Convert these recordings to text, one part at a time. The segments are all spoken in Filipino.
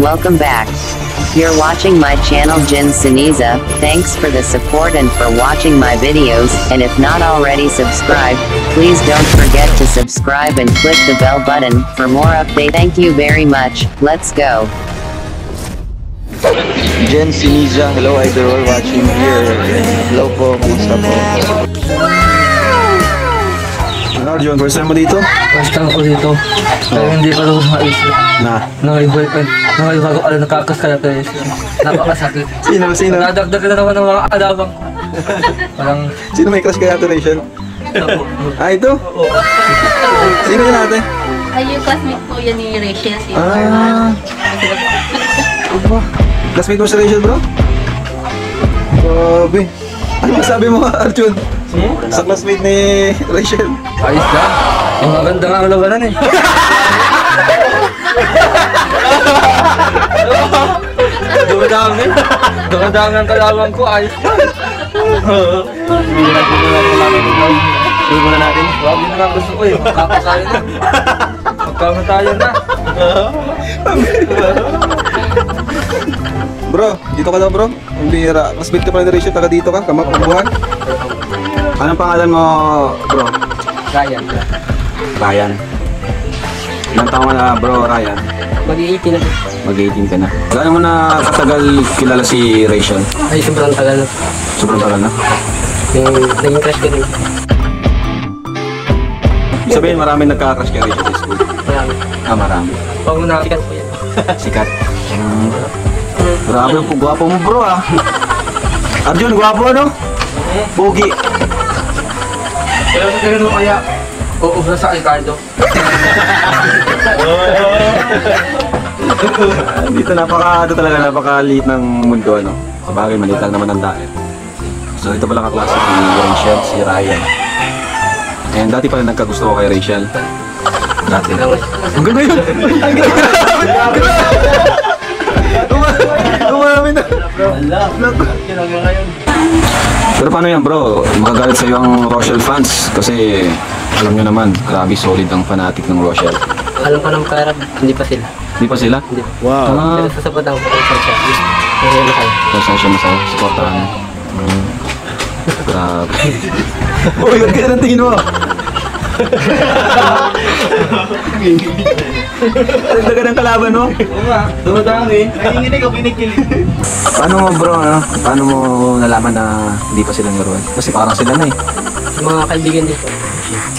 Welcome back. You're watching my channel Jinz Ceniza. Thanks for the support and for watching my videos, and if not already subscribed, please don't forget to subscribe and click the bell button for more updates. Thank you very much. Let's go. Jinz Ceniza, hello idol, watching here. Hello po, kamusta po? Arjun, first time mo dito? First time ko dito. Pero hindi ko lubos maisip. Na? Nakaiboyfriend. Nakaibago ka lang, nakakaskayat na isip. Napakasakit. Sino? Sino? Nadagdag na naman ng mga alabang ko. Parang... Sino may crush kaya nation? Ah, ito? Oo. Sino yun natin? Ay, yung classmate ko yan ni Rachel. Ah. Classmate mo si Rachel, bro? Sabi. Ano masabi mo, Arjun? Sa classmate ni Rachel. Ayos na. Ang maganda nga ang labanan eh. Dumadami. Dumadami ang kalawang ko. Ayos na. Dugo na natin. Robin na nga gusto ko eh. Magkakasaya na. Magkamatayan na. Bro, dito ka daw bro. Ang bihira. Classmate ka pala ni Rachel. Taga dito ka. Kamakubuhan. Anong pangalan mo, bro? Ryan. Ryan. Ilang taon ka na, bro, Ryan? Mag-18 na. Mag-18 ka na. Gaano mo na katagal kilala si Rachel? Ay, sobrang tagal na. Sobrang tagal na? Yung naging crush ko rin. Sabihin, marami nagka-crush kay Rachel sa school? Marami. Ah, marami. Huwag mo na sikat po yan. Sikat? Grabe, gwapo mo, bro, ah. Arjun, gwapo, ano? Bugi. Pero sa tingin mo kaya, uubra sa Ricardo. Dito napaka-liit ng mundo, ano? Sabagay, maliit lang naman ang dahil. So ito pala kaklase ni Rachel, si Ryan. And dati pala nagkagusto ko kay Rachel. Dati lang. Ang gano'n yun! Ang gano'n! Umami na! Pero paano yan bro? Magagalit sa'yo ang Rochelle fans kasi alam nyo naman, grabe solid ang fanatic ng Rochelle. Alam ko ng karap, hindi pa sila. Hindi pa sila? Hindi. Wow. Pero sasapot ako pa sa siya. Sasaya siya masaya, supportahan niya. Grabe. Uy, huwag kaya ng tingin mo! Nagdagan ng kalaban mo? Oo nga, dumadami. Nanginginig ako, pinikilig. Paano mo bro, ano? Paano mo nalaman na hindi pa sila ni Ruel? Kasi parang sila na eh. Mga kaibigan dito.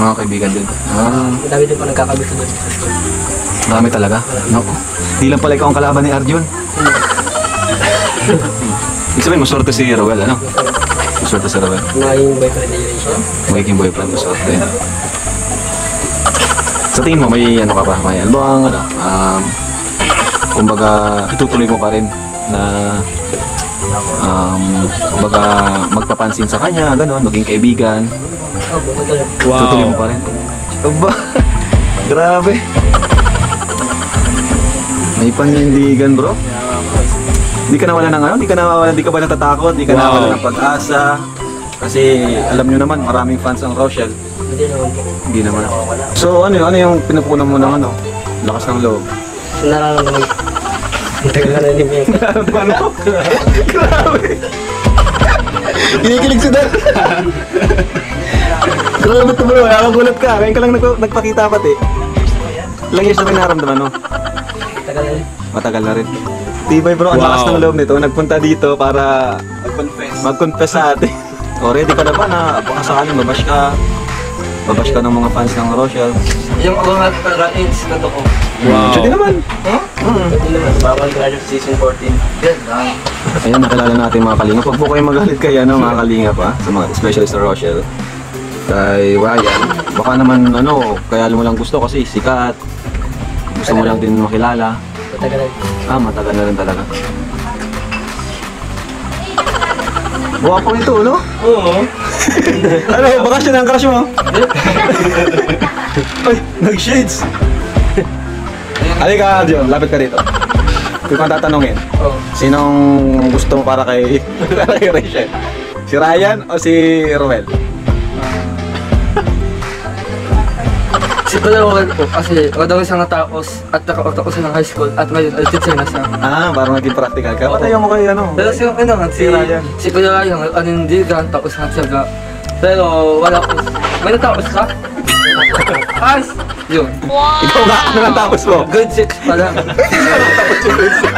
Mga kaibigan dito. Ah. Dami din pa nagkakagusto doon sa school. Dami talaga? Naku. Di lang pala ikaw ang kalaban ni Arjun. Ibig sabihin, maswerte si Ruel, ano? Maswerte si Ruel. Naging boyfriend ni Rachel. Naging boyfriend, maswerte. Sa tingin mo, may ano ka pa? May albang, ano? Kumbaga, itutuloy mo pa rin na kumbaga, magpapansin sa kanya, gano'n, maging kaibigan. Wow. Tutuloy mo pa rin. Aba, grabe. May panindigan, bro. Hindi ka nawala ng ano? Hindi ka nawala, hindi ka ba natatakot? Hindi ka nawala ng pag-asa? Kasi, alam nyo naman, maraming fans ang Rochelle. Hindi naman. So ano yung pinapunan mo ng ano? Lakas ng loob. Nararamdaman. Nararamdaman mo? Grabe! Kinikilig si Dan! Grabe ito bro, nakagulat ka. Ngayon ka lang nagpakita pati. Ilang years na pinaramdaman mo? Matagal na rin. Matagal na rin. Tibay bro, ang lakas ng loob nito. Nagpunta dito para mag-confess sa atin. O ready ka na ba na baka sakaling mabash ka? Babash ka ng mga fans ng Rochelle. Yung mga ka-rates na to ko. Wow. Pwede naman. Pwede naman. Bawal Kalingap Season 14. Good lang. Ayan, nakilala natin mga Kalingap. Huwag po kayo magalit kayo, ano, mga Kalingap ha. Sa mga specialist na Rochelle. Kay Ryan. Baka naman, ano, kaya mo lang gusto kasi sikat. Gusto mo lang din makilala. Matagal na rin. Ah, matagal na rin talaga. Buha ko nito, no? Oo. Ano, baka siya na ang crush mo? Ay, nag-shades! Halika, Arjun, lapit ka dito. Kung kang tatanungin, sinong gusto mo para kay Rachel? Si Ryan o si Ruel? Si Dalawagan po kasi kadami siyang natapos at nakapunta ko sa ng high school at ngayon ay teacher na siya. Ah, para maging practical ka. Patayo mo kayo ano? Pero siya ano, si Kuya Ryan, anindigan, tapos natsaga. Pero wala po. May natapos ka? Ayos! Yun. Wow! Ikaw nga, ano natapos mo? Grade 6 pala. Natapos yung grade 6.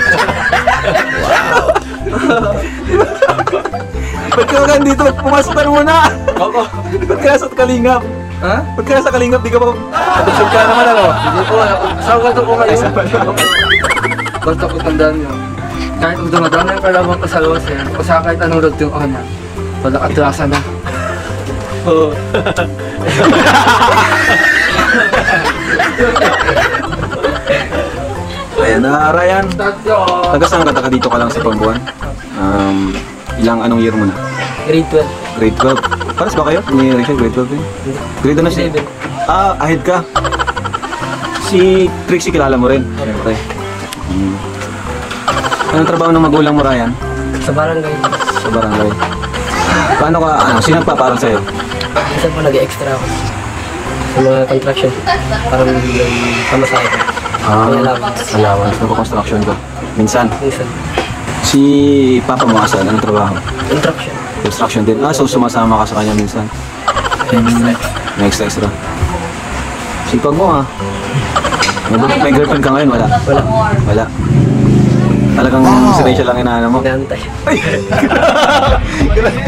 Wow! Ba't ka nga dito? Pumasok ka muna! Ako! Ba't ka sa Kalingap? Ha? Ba't ka sa Kalingap? Di ka pa... Atasog ka naman ano? Hindi po. Saan ka ito po ngayon? Ba't ako tandaan yun? Kahit kung dumadaan yung kalabang kasalwas yan, o saka kahit anong road yung ona, wala katrasa na. Oo. Ayan na, Ryan. Tagasang ka, taka dito ka lang sa Pambuan. Anong year mo na? Grade 12. Grade 12? Paras ba kayo? Ni Rachel, grade 12 yun? Grade 11 siya? Ah, ahead ka. Si Trixy kilala mo rin. Okay. Anong trabaho ng magulang mo, Ryan? Sa barangay. Sa barangay. Paano ka, sino nagpaparang sa'yo? Minsan po nag-extra ako sa mga contraction para magiging kamasaya ko. Ah, allowance. Nagpa-construction ko. Minsan. Si Papa mo asan? Anong trabaho? Construction din. Ah, so sumasama ka sa kanya minsan? Extra. Sipag mo ha. May girlfriend ka ngayon? Wala. Talagang si Rachel lang inaano mo? Inaantay. Ay!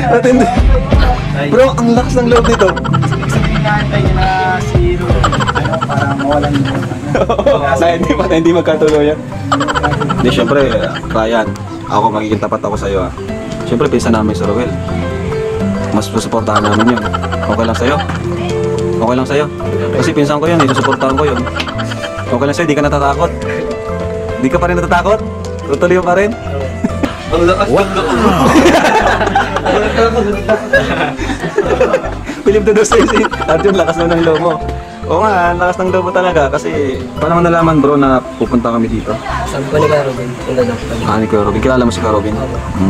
Natindi. Bro, ang lakas ng loob nito. Inaantay niya na si Ruel. Para mawalan niya. Na hindi magkatuloy yan. Hindi, syempre, Ryan. Ako, magiging tapat ako sa'yo ha. Syempre, pinsan namin si Ruel. Mas susuportahan namin yun. Okay lang sa'yo. Kasi pinsan ko yun, susuportahan ko yun. Okay lang sa'yo, di ka natatakot. Di ka pa rin natatakot? Tutuloy pa rin? Ang lakas ng loob. Bilib na doon sa'yo si Arjun, lakas na ng loob mo. Oo nga, lakas ng loob mo talaga kasi paano mo nalaman bro na pupunta kami dito? Sabi ko ni Karovin. Ni Karovin. Kilala mo si Karovin?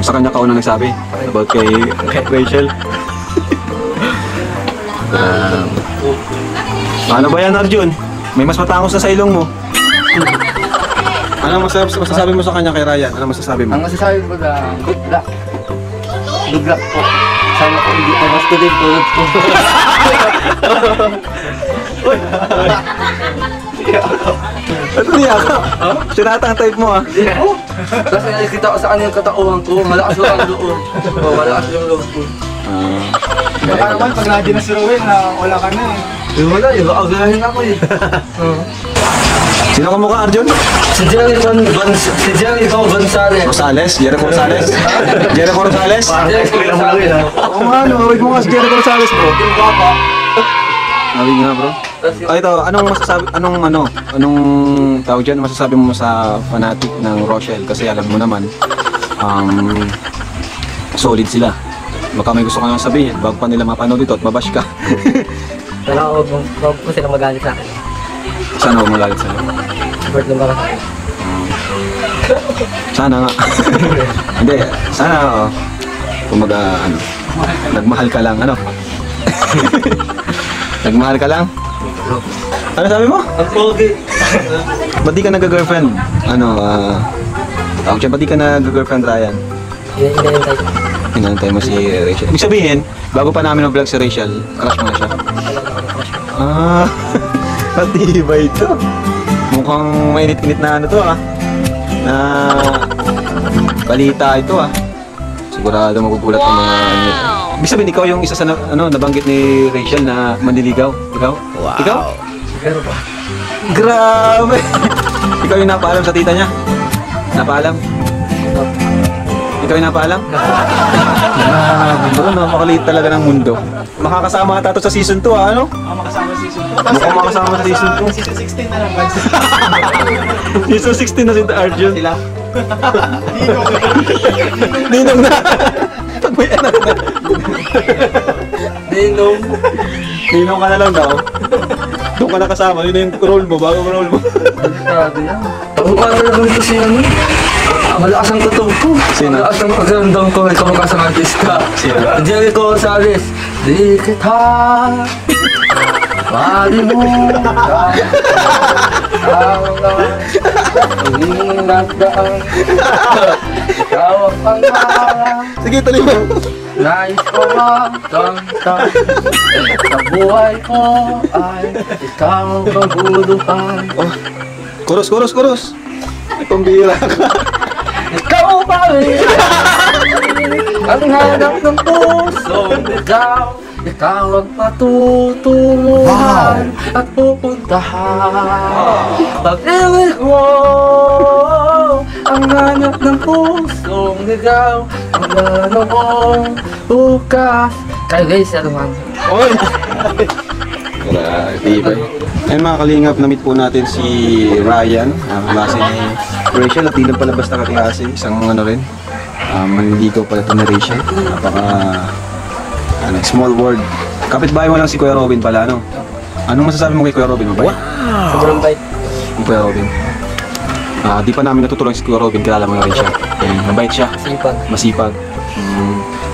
Sa kanya kauna nagsabi about kay Rachel. Ano ba yan Arjun? May mas matangos na sa ilong mo. Ano masasabi mo sa kanya kay Ryan? Ano masasabi mo? Ang masasabi ko na good luck. Good luck po. Sana po hindi pa mas kulit po. Ano niya ka? Sinatang type mo ah. Kasi nakikita ko sa kanya yung katauhan ko. Malakas lang ang loob. Baka naman pag nadi na si Ruel na wala ka na eh. Wala eh. Baka gahin ako eh. Sino ka mukha, Arjun? Si Jericho Gonzales. Jericho Gonzales? Pakilala mo lang yun, ha? Oo nga, nawawig mo nga si Jericho Gonzales, bro. Yung papa. Nawawig nga, bro. Oh, ito, anong tawag dyan, masasabi mo sa fanatic ng Rochelle? Kasi alam mo naman, solid sila. Baka may gusto ka nang sabihin, bago pa nila mapanood ito at mabash ka. Wala ko, huwag po silang magalit sa akin. Sana huwag magalit sa'yo. Support lang ba ka? Sana nga. Hindi, sana kumaga, nagmahal ka lang, ano? Nagmahal ka lang? Ano sabi mo? Okay. Ba't di ka nag-girlfriend? Ba't di ka nag-girlfriend, Ryan? Hinantay mo si Rachel. Ibig sabihin, bago pa namin mag-vlog si Rachel, crush mo na siya. Pati ba ito? Mukhang mainit-init na ano to ah. Na balita ito ah. Sigurado magugulat ang mga ano. Ibig sabihin ikaw yung isa sa nabanggit ni Rachel na manliligaw. Ikaw? Wow. Ikaw? Pero ba? Grabe! Ikaw yung napaalam sa tita niya? Napaalam? Ikaw yung napaalam? Bro, makaliit talaga ng mundo. Makakasama ka tato sa season 2 ah, ano? Makakasama sa season 2. Makakasama sa season 2. Season 16 na lang. Season 16 na si Arjun. Sila. Ninong na. Pag may anak na. Ninong ka na lang daw. Doon ka na kasama. Yun na yung role mo. Bago role mo. Bukala na lang ito siya nun. Malakas ang katong ko. Malakas ang pagandang ko. Ikaw magkasang artista. Jericho Gonzales. Di kita. Harimu Allah ingatkan kau pernah segitu lima naik sekolah tentang sebuah koai kau kebuduhan. Kurus pembilakan kau balik menghadap tempus kau. Kalau patutungan at pupuntahan pag-ilig mo ang hanap ng pusong ligaw ang nanoong bukas. Kayo guys, ya naman. Oy! Ayun mga kalingap, na-meet po natin si Ryan, ang klase ni Rachel at ilang palabas na kaklase, isang ano rin, maniligaw pala ito ni Rachel, napaka small world. Kapitbahay mo lang si Kuya Robin pala, ano? Anong masasabi mo kay Kuya Robin? Mabait? Wow! Sobrang bait. Kuya Robin. Di pa namin natutulang si Kuya Robin, kilala mo na rin siya. Mabait siya. Masipag. Masipag.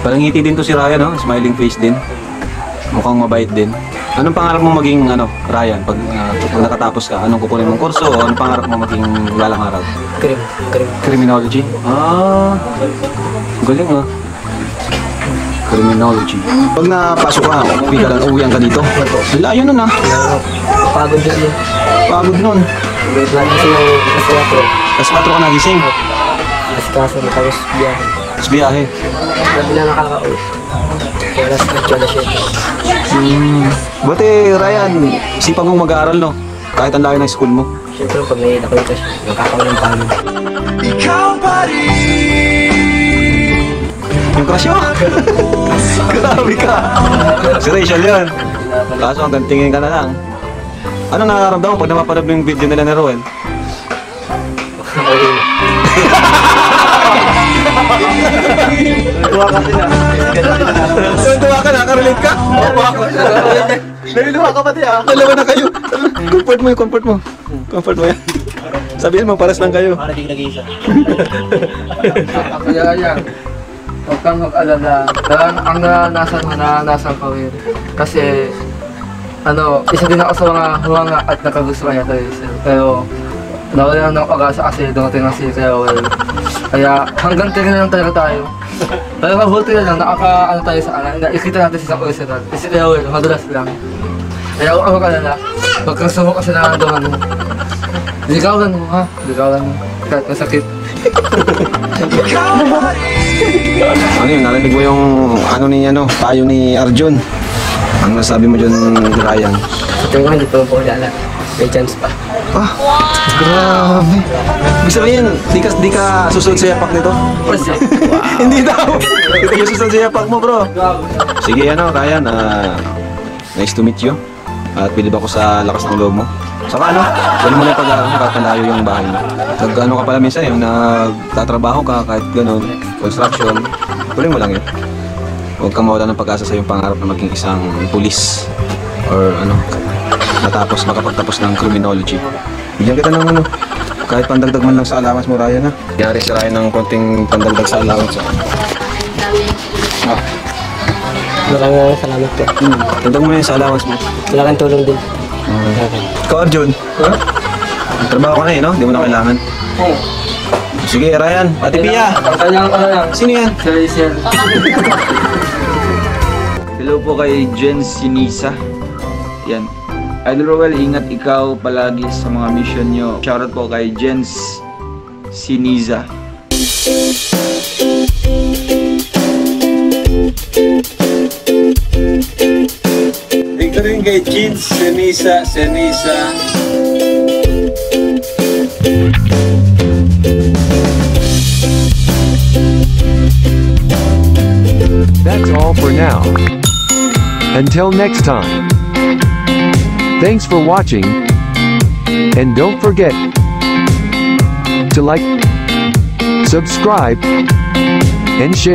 Palangiti din to si Ryan, no? Smiling face din. Mukhang mabait din. Anong pangarap mo maging, ano, Ryan? Pag nakatapos ka, anong kukunin mong kurso? Anong pangarap mo maging lalang araw? Criminology? Ah, galing ah. Criminology. Pag napasok ka, uwi ka lang, uwihan ka dito. Layo nun ah. Pagod din yun. Pagod nun. Lagi kasi yung kaswatro. Kaswatro ka nagising? Kasi kaso na tapos biyahe. Tapos biyahe? Sabi na nakaka-uwi. Wala sa kutsa na siya. Buti Ryan, isipan mong mag-aaral no? Kahit ang layo ng school mo. Siyempre pag may nakulita siya, nakakawalang paano. Ikaw pa yung crush mo? Grabe ka! Si Rachel yun. Kaso hanggang tingin ka na lang. Ano nakaramdam mo pag napapanood yung video nila ni Ruel? Okay. Tuwa kasi na. Tuwa ka na? Nakarelate ka? Oo, ako. Naliluha ka pati ah. Dalawa na kayo. Comfort mo yun, comfort mo. Comfort mo yan. Sabihin mo, pares lang kayo. Para di nag-iisa. Ako yan. Huwag kang mag-alala, ang nananasan ko rin. Kasi, ano, isa din ako sa mga humanga at nakagusto kaya tayo. Pero, nawala ng pag-asa kasi dumating na si Ruel. Kaya, hanggang tingin lang talaga tayo. Pero mabuti na lang, nakaka-ano tayo sa alam. Ikita natin si Ruel. Si Ruel, madulas lang. Kaya huwag kang mag-alala, huwag kang sumok kasi nanandohan mo. Ligawan mo ha, ligawan mo. Kahit masakit. Ano yun, narinig mo yung ano ni ano, tayo ni Arjun. Ano nasabi mo dyan, Ryan? Sa tingin ko hindi pa po kilala. May chance pa. Ah, grabe. Ibig sabihin, di ka susunod sa yapak nito? Hindi daw. Di ka susunod sa yapak mo, bro. Sige, ano, Ryan. Nice to meet you. At bilib ako sa lakas ng loob mo. Saka ano, ganun mo lang pag nakakalayo yung bahay mo. Pag ano ka pala minsan yung nagtatrabaho ka kahit ganun, construction, tuloy mo lang yun. Huwag kang mawala ng pag-asa sa iyong pangarap na maging isang pulis or ano, natapos, makapagtapos ng criminology. Bigyan kita ng ano, kahit pandagdag man lang sa allowance mo, Ryan ha. Yari si Ryan ng konting pandagdag sa allowance. Ah. Maraming salamat po. Tandang mo na yun sa allowance mo. Wala kang tulong din. Ikaw, Arjun. Trabaho ka na eh, no? Hindi mo na kailangan. Sige, Ryan. Ate Pia. Sino yan? Hello po kay Jinz Ceniza. Yan. Idol Ruel, ingat ikaw palagi sa mga mission nyo. Shoutout po kay Jinz Ceniza. Ito rin kay Jinz Ceniza. That's all for now. Until next time. Thanks for watching. And don't forget to like, subscribe, and share.